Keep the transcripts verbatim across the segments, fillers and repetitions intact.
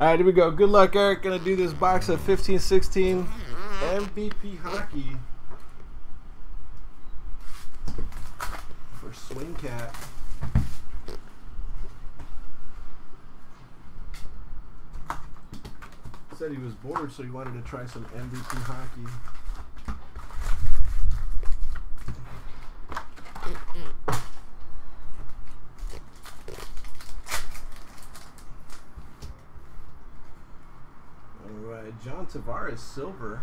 All right, here we go. Good luck, Eric. Gonna do this box of fifteen sixteen M V P hockey for Swing Cat. Said he was bored, so he wanted to try some M V P hockey. John Tavares silver.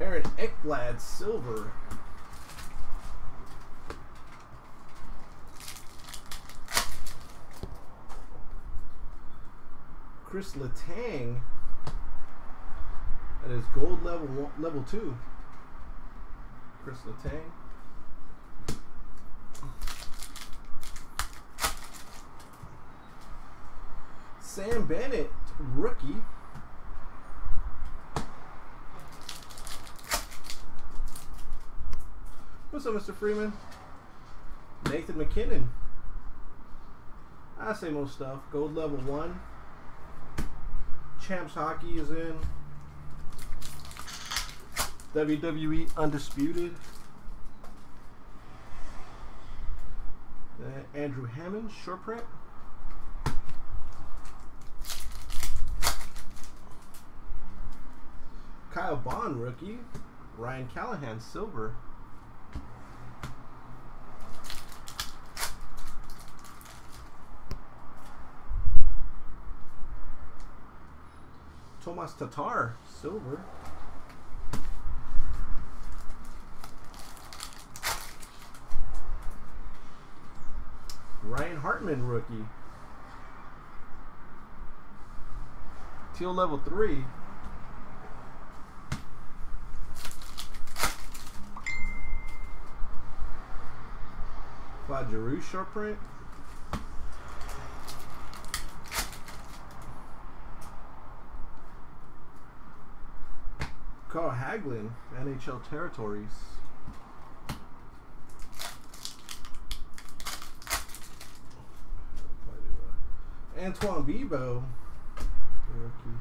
Aaron Ekblad silver. Chris Letang. That is gold level level two. Chris Letang. Sam Bennett, rookie. What's up, Mister Freeman? Nathan McKinnon. I say most stuff. Gold level one. Champs hockey is in. W W E Undisputed. Then Andrew Hammond, short print. Kyle Bond, rookie. Ryan Callahan, silver. Tomas Tatar, silver. Ryan Hartman, rookie. Teal level three. Vlad Giroux, short print. Carl Hagelin, N H L Territories. Antoine Bebeau, rookie.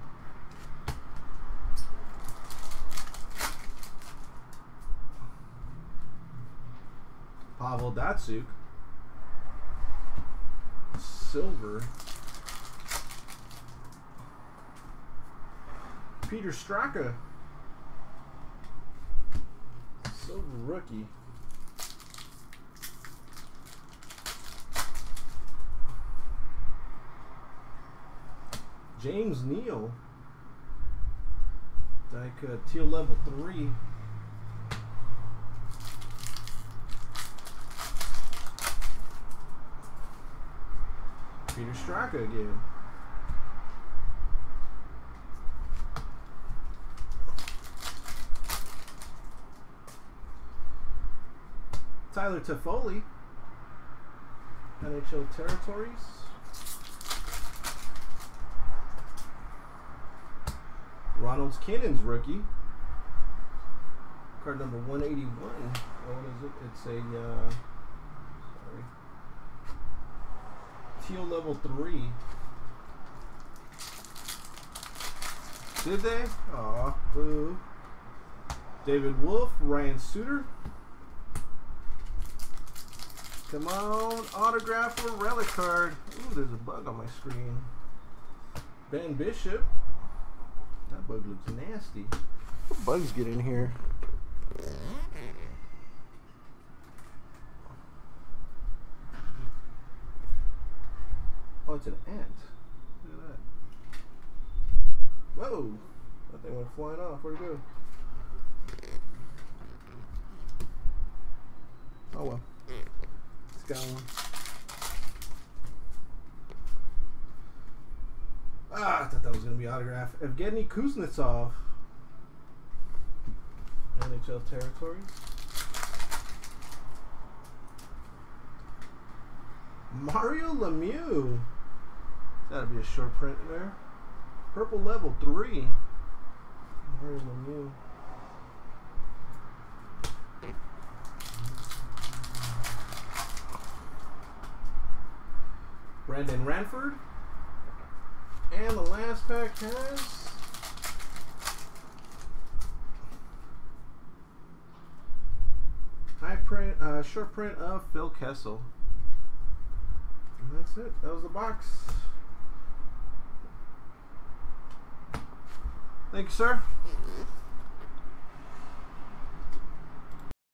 Pavel Datsuk, silver. Peter Straka, silver rookie. James Neal, like uh, teal level three. Peter Straka again. Tyler Toffoli, N H L Territories. Ronald's Cannon's rookie. Card number one eighty-one. Oh, what is it? It's a... Uh, sorry. Teal level three. Did they? Aw, boo. David Wolf, Ryan Suter. Come on, autograph or relic card. Ooh, there's a bug on my screen. Ben Bishop. That bug looks nasty. What bugs get in here? Oh, it's an ant. Look at that. Whoa! That thing went flying off. Where'd it go? Oh well. It's gone. Ah, I thought that was going to be autographed. Evgeny Kuznetsov. N H L Territories. Mario Lemieux. That'll be a short print there. Purple level three. Mario Lemieux. Brendan Ranford. And the last pack has high print, uh, short print of Phil Kessel. And that's it. That was the box. Thank you, sir.